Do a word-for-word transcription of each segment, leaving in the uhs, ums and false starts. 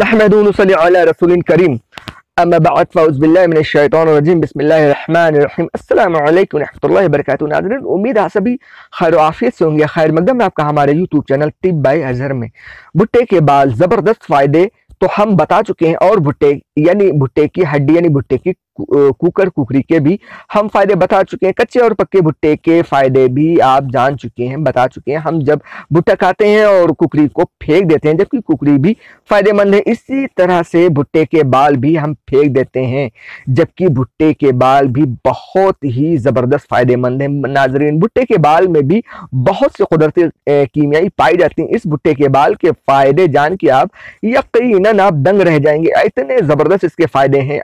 नहमदीम अम्बातफ़ाउज़बिल्लाशैतरजीम बिस्मिल्लाहिर्रहमानिर्रहीम अस्सलाम वालेकुम रहमतुल्लाहि वबरकातुहू। नाज़रीन, उम्मीद है सभी खैर आफियत से होंगे। खैर मकदम है आपका हमारे YouTube channel Tib by Azhar में। भुट्टे के बाल ज़बरदस्त फ़ायदे तो हम बता चुके हैं, और भुट्टे यानी भुट्टे की हड्डी यानी भुट्टे की कुकर कुकरी के भी हम फायदे बता चुके हैं। कच्चे और पक्के भुट्टे के फायदे भी आप जान चुके हैं, बता चुके हैं। हम जब भुट्टा खाते हैं और कुकरी को फेंक देते हैं, जबकि कुकरी भी फायदेमंद है। इसी तरह से भुट्टे के बाल भी हम फेंक देते हैं, जबकि भुट्टे के बाल भी बहुत ही ज़बरदस्त फायदेमंद है। नाजरीन, भुट्टे के बाल में भी बहुत से कुदरती कीमियाई पाई जाती हैं। इस भुट्टे के बाल के फायदे जान के आप यकीन आप दंग रह जाएंगे, इतने जबरदस्त इसके फायदे हैं।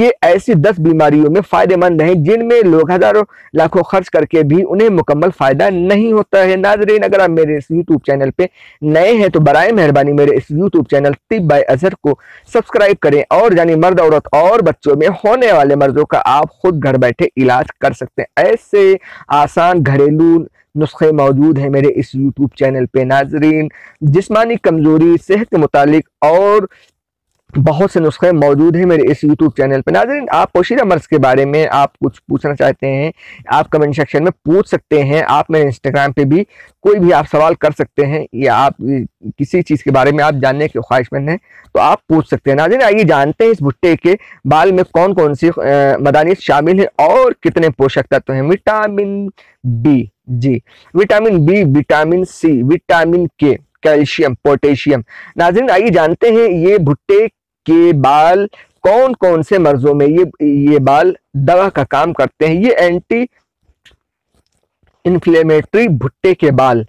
ये ऐसी दस बीमारियों में फायदेमंद हैं जिनमें लोग हजारों लाखों खर्च करके भी उन्हें मुकम्मल फायदा नहीं होता है। नाजरीन, अगर आप मेरे इस यूट्यूब चैनल पे नए हैं तो बराए मेहरबानी मेरे इस YouTube channel Tib by Azhar को सब्सक्राइब करें, और यानी मर्द औरत और बच्चों में होने वाले मर्जों का आप खुद घर बैठे इलाज कर सकते हैं। ऐसे आसान घरेलू नुस्खे मौजूद हैं मेरे इस यूट्यूब चैनल पे। नाजरीन, जिस्मानी कमज़ोरी, सेहत के मुतालिक और बहुत से नुस्खे मौजूद हैं मेरे इस यूट्यूब चैनल पर। नाजरीन, आप पोशीदा मर्ज़ के बारे में आप कुछ पूछना चाहते हैं, आप कमेंट सेक्शन में पूछ सकते हैं। आप मेरे इंस्टाग्राम पे भी कोई भी आप सवाल कर सकते हैं, या आप किसी चीज़ के बारे में आप जानने के ख्वाहिशमंद हैं तो आप पूछ सकते हैं। नाजरीन, आइए जानते हैं इस भुट्टे के बाल में कौन कौन सी मदानियत शामिल है और कितने पोषक तत्व हैं। विटामिन बी जी, vitamin B, vitamin C, vitamin K, calcium, potassium. नाजरीन, आइए जानते हैं ये भुट्टे के बाल कौन कौन से मर्जों में ये ये बाल दवा का काम करते हैं। ये एंटी इन्फ्लेमेटरी भुट्टे के बाल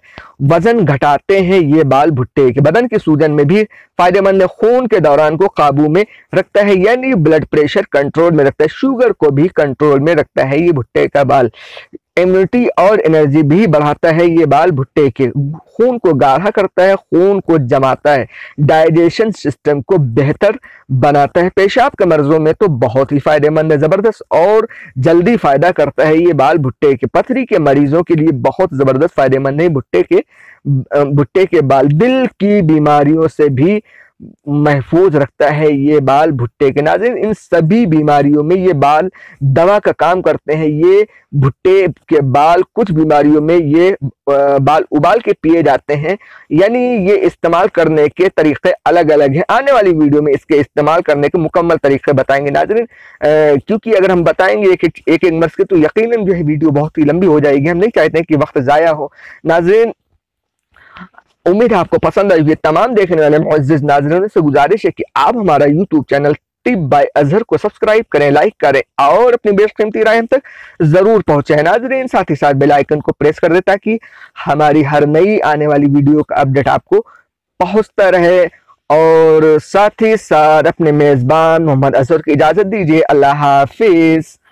वजन घटाते हैं। ये बाल भुट्टे के बदन की सूजन में भी फायदेमंद है, खून के दौरान को काबू में रखता है, यानी ब्लड प्रेशर कंट्रोल में रखता है, शुगर को भी कंट्रोल में रखता है। ये भुट्टे का बाल इम्यूनिटी और एनर्जी भी बढ़ाता है। ये बाल भुट्टे के खून को गाढ़ा करता है, खून को जमाता है, डाइजेशन सिस्टम को बेहतर बनाता है। पेशाब के मर्जों में तो बहुत ही फायदेमंद है, ज़बरदस्त और जल्दी फायदा करता है। ये बाल भुट्टे के पथरी के मरीजों के लिए बहुत ज़बरदस्त फायदेमंद है। भुट्टे के भुट्टे के बाल दिल की बीमारियों से भी महफूज रखता है। ये बाल भुट्टे के नाज़रीन, इन सभी बीमारियों में ये बाल दवा का काम करते हैं। ये भुट्टे के बाल कुछ बीमारियों में ये बाल उबाल के पिए जाते हैं, यानी ये इस्तेमाल करने के तरीक़े अलग अलग हैं। आने वाली वीडियो में इसके इस्तेमाल करने के मुकम्मल तरीक़े बताएंगे। नाज़रीन, क्योंकि अगर हम बताएंगे एक एक, एक, एक मर्ज़ के तो यकीनन जो है वीडियो बहुत ही लंबी हो जाएगी। हम नहीं चाहते कि वक्त ज़ाया हो। नाज़रीन, उम्मीद है आपको पसंद आई। ये तमाम देखने वाले मुअज़्ज़िज़ नाज़रीन से गुजारिश है कि आप हमारा YouTube channel Tib by Azhar को सब्सक्राइब करें, लाइक करें और अपनी बेशकीमती राय हम तक ज़रूर पहुँचाएं। नाज़रीन, साथ ही साथ बेल आइकन को प्रेस कर दें ताकि हमारी हर नई आने वाली वीडियो का अपडेट आपको पहुँचता रहे। और साथ ही साथ अपने मेज़बान मोहम्मद अज़हर की इजाज़त दीजिए। अल्लाह हाफिज़।